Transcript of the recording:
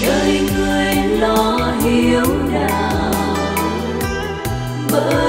đời người lo hiếu đạo.